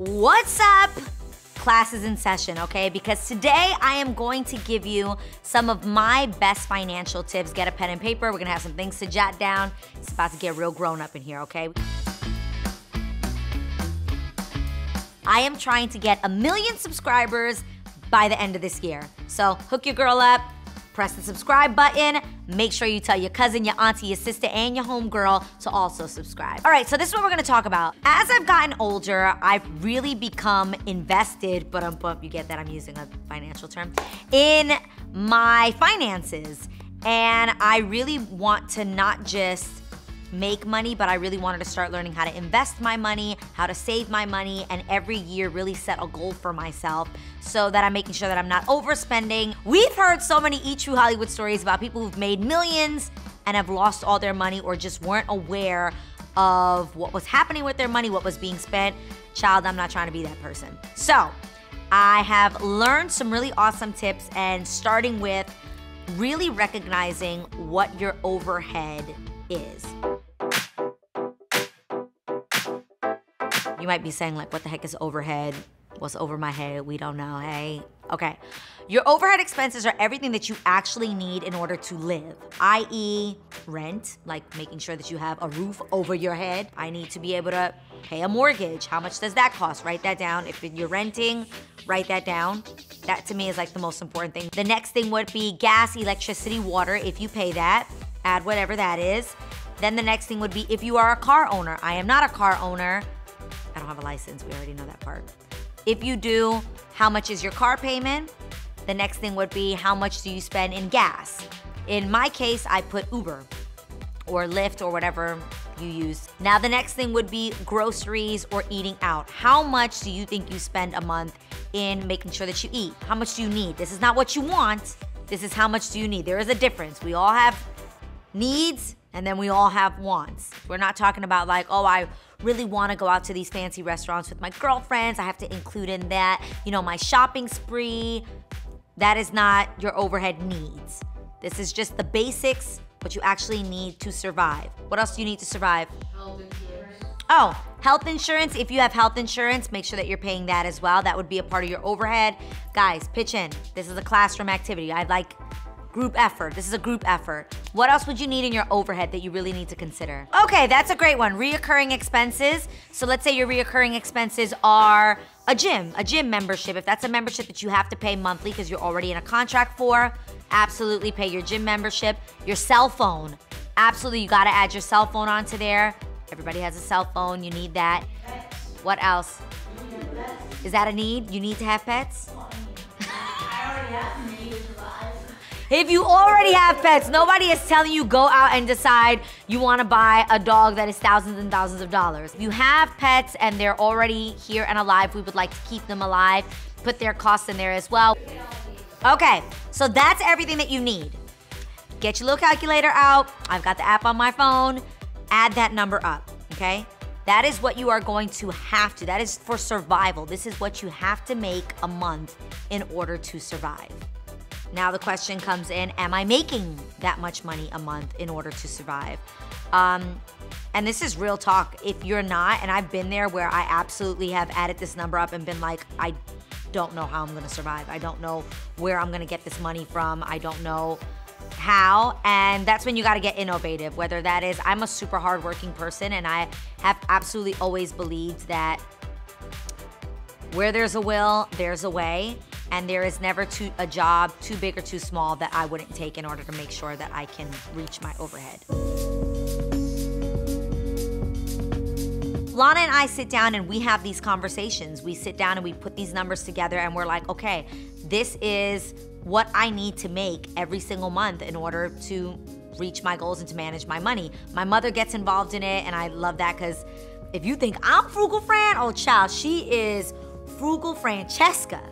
What's up? Class is in session, okay? Because today I am going to give you some of my best financial tips. Get a pen and paper, we're gonna have some things to jot down. It's about to get real grown up in here, okay? I am trying to get 1 million subscribers by the end of this year. So hook your girl up, press the subscribe button, make sure you tell your cousin, your auntie, your sister, and your homegirl to also subscribe. All right, so this is what we're gonna talk about. As I've gotten older, I've really become invested, but you get that I'm using a financial term, in my finances. And I really want to not just make money, but I really wanted to start learning how to invest my money, how to save my money, and every year really set a goal for myself so that I'm making sure that I'm not overspending. We've heard so many E-True Hollywood stories about people who've made millions and have lost all their money or just weren't aware of what was happening with their money, what was being spent. Child, I'm not trying to be that person. So I have learned some really awesome tips, and starting with really recognizing what your overhead is. You might be saying, like, what the heck is overhead? What's over my head? We don't know, hey? Okay. Your overhead expenses are everything that you actually need in order to live, i.e. rent, like making sure that you have a roof over your head. I need to be able to pay a mortgage. How much does that cost? Write that down. If you're renting, write that down. That to me is like the most important thing. The next thing would be gas, electricity, water, if you pay that. Add whatever that is. Then the next thing would be if you are a car owner. I am not a car owner. I don't have a license, we already know that part. If you do, how much is your car payment? The next thing would be how much do you spend in gas? In my case, I put Uber or Lyft or whatever you use. Now the next thing would be groceries or eating out. How much do you think you spend a month in making sure that you eat? How much do you need? This is not what you want. This is how much do you need. There is a difference. We all have needs, and then we all have wants. We're not talking about like, oh, I really wanna go out to these fancy restaurants with my girlfriends, I have to include in that, you know, my shopping spree. That is not your overhead needs. This is just the basics, what you actually need to survive. What else do you need to survive? Health insurance. Oh, health insurance. If you have health insurance, make sure that you're paying that as well. That would be a part of your overhead. Guys, pitch in. This is a classroom activity. I'd like group effort. This is a group effort. What else would you need in your overhead that you really need to consider? Okay, that's a great one. Reoccurring expenses. So let's say your reoccurring expenses are a gym membership. If that's a membership that you have to pay monthly because you're already in a contract for, absolutely pay your gym membership. Your cell phone. Absolutely, you gotta add your cell phone onto there. Everybody has a cell phone, you need that. Pets. What else? Is that a need? You need to have pets? I already have need. If you already have pets, nobody is telling you go out and decide you wanna buy a dog that is thousands and thousands of dollars. If you have pets and they're already here and alive, we would like to keep them alive, put their costs in there as well. Okay, so that's everything that you need. Get your little calculator out. I've got the app on my phone. Add that number up, okay? That is what you are going to have to. That is for survival. This is what you have to make a month in order to survive. Now the question comes in, am I making that much money a month in order to survive? And this is real talk. If you're not, and I've been there where I absolutely have added this number up and been like, I don't know how I'm gonna survive. I don't know where I'm gonna get this money from. I don't know how. And that's when you gotta get innovative. Whether that is, I'm a super hardworking person and I have absolutely always believed that where there's a will, there's a way. And there is never a job too big or too small that I wouldn't take in order to make sure that I can reach my overhead. Lana and I sit down and we have these conversations. We sit down and we put these numbers together and we're like, okay, this is what I need to make every single month in order to reach my goals and to manage my money. My mother gets involved in it and I love that, because if you think I'm Frugal Fran, oh child, she is Frugal Francesca.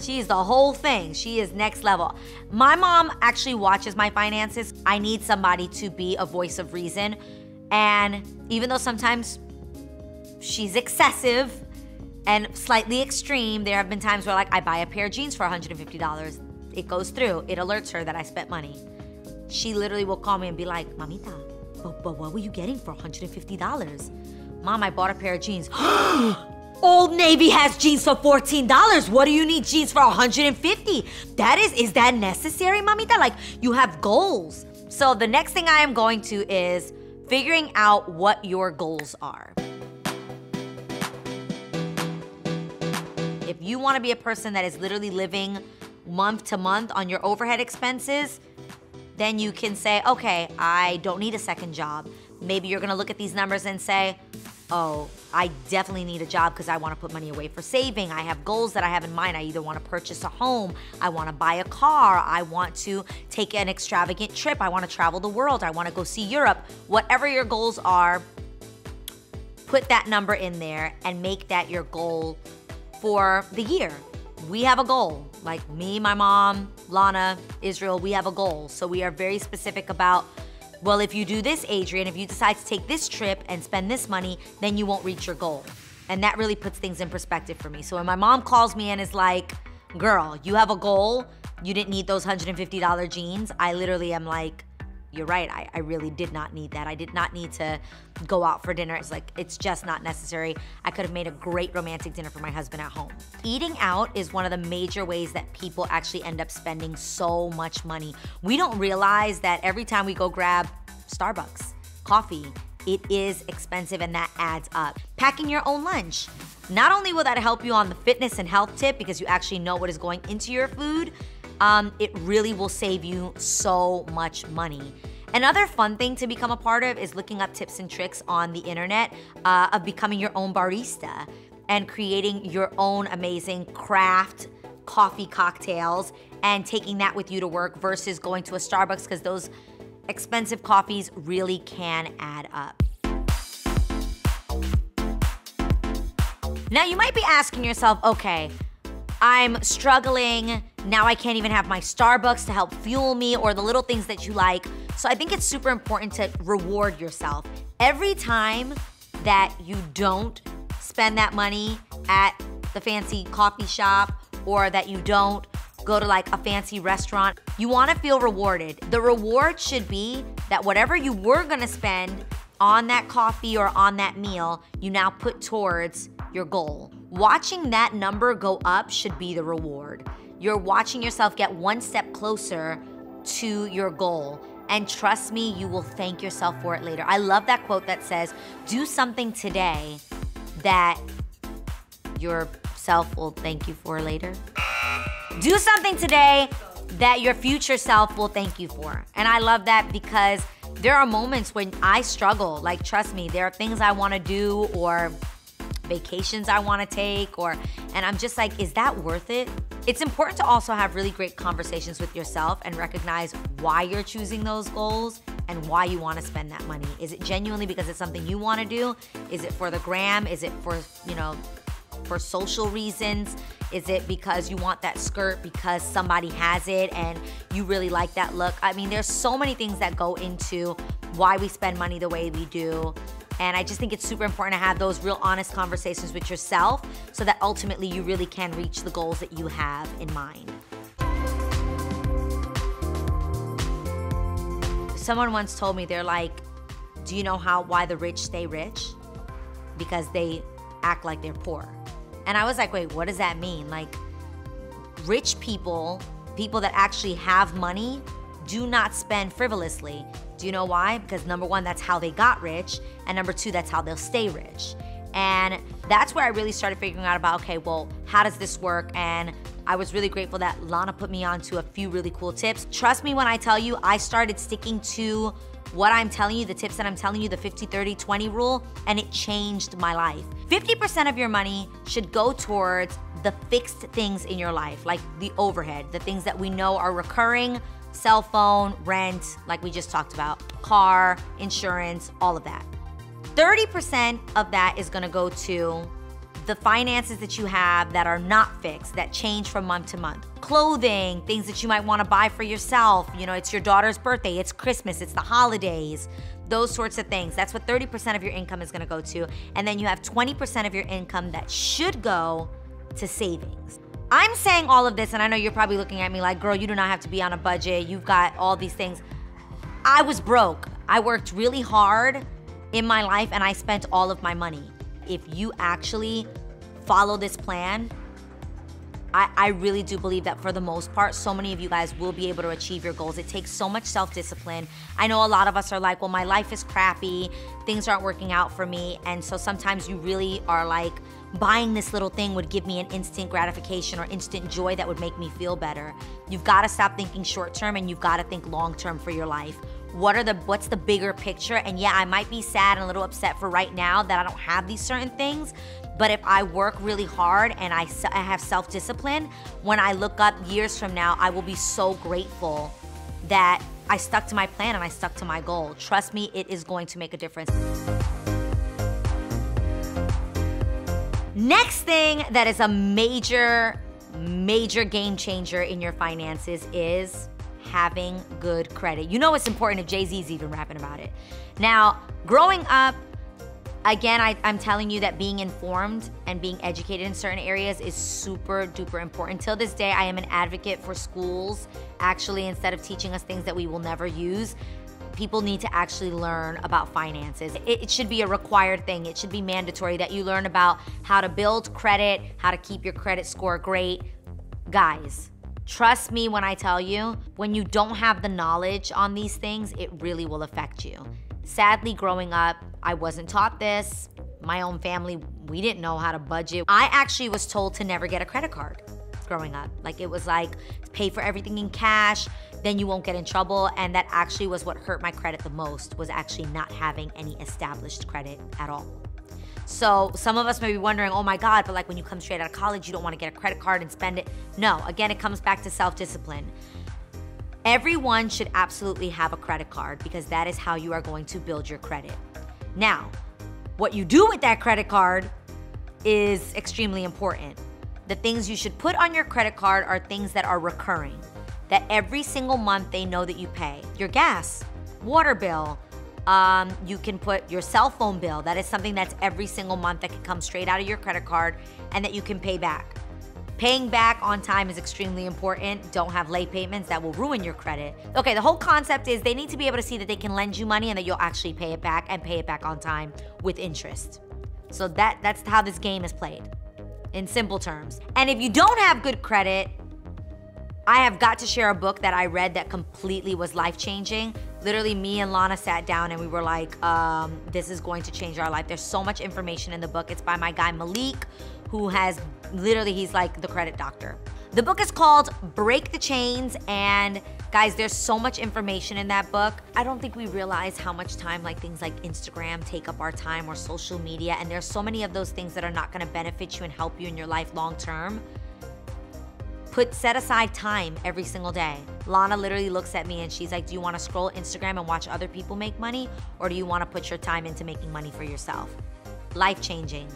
She is the whole thing. She is next level. My mom actually watches my finances. I need somebody to be a voice of reason. And even though sometimes she's excessive and slightly extreme, there have been times where, like, I buy a pair of jeans for $150. It goes through. It alerts her that I spent money. She literally will call me and be like, Mamita, but what were you getting for $150? Mom, I bought a pair of jeans. Old Navy has jeans for $14. What do you need jeans for $150? That is that necessary, mamita? Like, you have goals. So the next thing I am going to is figuring out what your goals are. If you want to be a person that is literally living month to month on your overhead expenses, then you can say, okay, I don't need a second job. Maybe you're gonna look at these numbers and say, oh, I definitely need a job because I want to put money away for saving. I have goals that I have in mind. I either want to purchase a home, I want to buy a car, I want to take an extravagant trip, I want to travel the world, I want to go see Europe. Whatever your goals are, put that number in there and make that your goal for the year. We have a goal. Like me, my mom, Lana, Israel, we have a goal. So we are very specific about, well, if you do this, Adrian, if you decide to take this trip and spend this money, then you won't reach your goal. And that really puts things in perspective for me. So when my mom calls me and is like, girl, you have a goal. You didn't need those $150 jeans. I literally am like, you're right, I really did not need that. I did not need to go out for dinner. It's like, it's just not necessary. I could have made a great romantic dinner for my husband at home. Eating out is one of the major ways that people actually end up spending so much money. We don't realize that every time we go grab Starbucks, coffee, it is expensive and that adds up. Packing your own lunch. Not only will that help you on the fitness and health tip because you actually know what is going into your food, it really will save you so much money. Another fun thing to become a part of is looking up tips and tricks on the internet of becoming your own barista and creating your own amazing craft coffee cocktails and taking that with you to work versus going to a Starbucks because those expensive coffees really can add up. Now you might be asking yourself, okay, I'm struggling, now I can't even have my Starbucks to help fuel me or the little things that you like. So I think it's super important to reward yourself. Every time that you don't spend that money at the fancy coffee shop or that you don't go to like a fancy restaurant, you wanna feel rewarded. The reward should be that whatever you were gonna spend on that coffee or on that meal, you now put towards your goal. Watching that number go up should be the reward. You're watching yourself get one step closer to your goal. And trust me, you will thank yourself for it later. I love that quote that says, do something today that yourself will thank you for later. Do something today that your future self will thank you for. And I love that because there are moments when I struggle. Like, trust me, there are things I wanna do or vacations I wanna take, and I'm just like, is that worth it? It's important to also have really great conversations with yourself and recognize why you're choosing those goals and why you wanna spend that money. Is it genuinely because it's something you wanna do? Is it for the gram? Is it for, you know, for social reasons? Is it because you want that skirt because somebody has it and you really like that look? I mean, there's so many things that go into why we spend money the way we do. And I just think it's super important to have those real honest conversations with yourself so that ultimately you really can reach the goals that you have in mind. Someone once told me, they're like, do you know why the rich stay rich? Because they act like they're poor. And I was like, wait, what does that mean? Like, rich people, people that actually have money, do not spend frivolously. Do you know why? Because number one, that's how they got rich, and number two, that's how they'll stay rich. And that's where I really started figuring out about, okay, well, how does this work? And I was really grateful that Lana put me on to a few really cool tips. Trust me when I tell you, I started sticking to what I'm telling you, the tips that I'm telling you, the 50-30-20 rule, and it changed my life. 50% of your money should go towards the fixed things in your life, like the overhead, the things that we know are recurring, cell phone, rent, like we just talked about, car, insurance, all of that. 30% of that is gonna go to the finances that you have that are not fixed, that change from month to month. Clothing, things that you might wanna buy for yourself, you know, it's your daughter's birthday, it's Christmas, it's the holidays, those sorts of things. That's what 30% of your income is gonna go to. And then you have 20% of your income that should go to savings. I'm saying all of this, and I know you're probably looking at me like, girl, you do not have to be on a budget, you've got all these things. I was broke. I worked really hard in my life and I spent all of my money. If you actually follow this plan, I really do believe that for the most part, so many of you guys will be able to achieve your goals. It takes so much self-discipline. I know a lot of us are like, well, my life is crappy, things aren't working out for me, and so sometimes you really are like, buying this little thing would give me an instant gratification or instant joy that would make me feel better. You've got to stop thinking short-term and you've got to think long-term for your life. What's the bigger picture? And yeah, I might be sad and a little upset for right now that I don't have these certain things, but if I work really hard and I have self-discipline, when I look up years from now, I will be so grateful that I stuck to my plan and I stuck to my goal. Trust me, it is going to make a difference. Next thing that is a major, major game changer in your finances is having good credit. You know it's important if Jay-Z's even rapping about it. Now, growing up, again, I'm telling you that being informed and being educated in certain areas is super duper important. Till this day, I am an advocate for schools. Actually, instead of teaching us things that we will never use, people need to actually learn about finances. It should be a required thing. It should be mandatory that you learn about how to build credit, how to keep your credit score great. Guys, trust me when I tell you, when you don't have the knowledge on these things, it really will affect you. Sadly, growing up, I wasn't taught this. My own family, we didn't know how to budget. I actually was told to never get a credit card growing up. Like, it was like, pay for everything in cash, then you won't get in trouble. And that actually was what hurt my credit the most, was actually not having any established credit at all. So some of us may be wondering, oh my God, but like when you come straight out of college, you don't want to get a credit card and spend it. No, again, it comes back to self-discipline. Everyone should absolutely have a credit card because that is how you are going to build your credit. Now, what you do with that credit card is extremely important. The things you should put on your credit card are things that are recurring, that every single month they know that you pay. Your gas, water bill, you can put your cell phone bill. That is something that's every single month that can come straight out of your credit card and that you can pay back. Paying back on time is extremely important. Don't have late payments that will ruin your credit. Okay, the whole concept is they need to be able to see that they can lend you money and that you'll actually pay it back and pay it back on time with interest. So that's how this game is played, in simple terms. And if you don't have good credit, I have got to share a book that I read that completely was life-changing. Literally, me and Lana sat down and we were like, this is going to change our life. There's so much information in the book. It's by my guy Malik, who has, literally, he's like the credit doctor. The book is called Break the Chains, and guys, there's so much information in that book. I don't think we realize how much time like things like Instagram take up our time, or social media, and there's so many of those things that are not gonna benefit you and help you in your life long-term. Set aside time every single day. Lana literally looks at me and she's like, do you wanna scroll Instagram and watch other people make money, or do you wanna put your time into making money for yourself? Life-changing.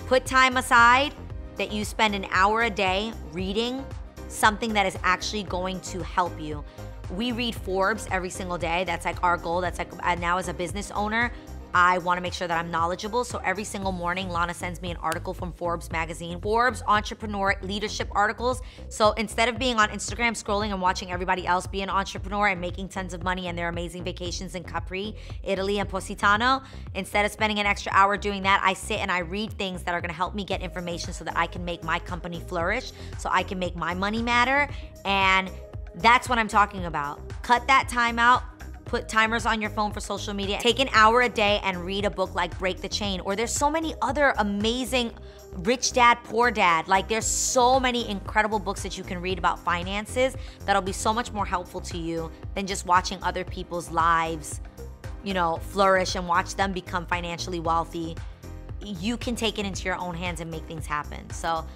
Put time aside that you spend an hour a day reading something that is actually going to help you. We read Forbes every single day. That's like our goal. That's like, now as a business owner, I wanna make sure that I'm knowledgeable. So every single morning, Lana sends me an article from Forbes magazine, Forbes entrepreneur leadership articles. So instead of being on Instagram scrolling and watching everybody else be an entrepreneur and making tons of money and their amazing vacations in Capri, Italy, and Positano, instead of spending an extra hour doing that, I sit and I read things that are gonna help me get information so that I can make my company flourish, so I can make my money matter. And that's what I'm talking about. Cut that time out. Put timers on your phone for social media. Take an hour a day and read a book like Break the Chain, or there's so many other amazing, Rich Dad, Poor Dad. Like, there's so many incredible books that you can read about finances that'll be so much more helpful to you than just watching other people's lives, you know, flourish and watch them become financially wealthy. You can take it into your own hands and make things happen. So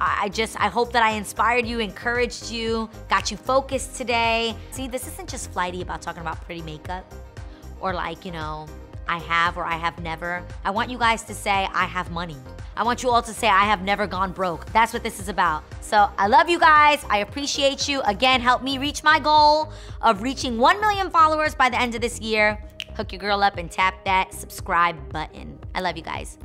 I hope that I inspired you, encouraged you, got you focused today. See, this isn't just flighty about talking about pretty makeup or like, you know, I have or I have never. I want you guys to say, I have money. I want you all to say, I have never gone broke. That's what this is about. So I love you guys. I appreciate you. Again, help me reach my goal of reaching 1 million followers by the end of this year. Hook your girl up and tap that subscribe button. I love you guys.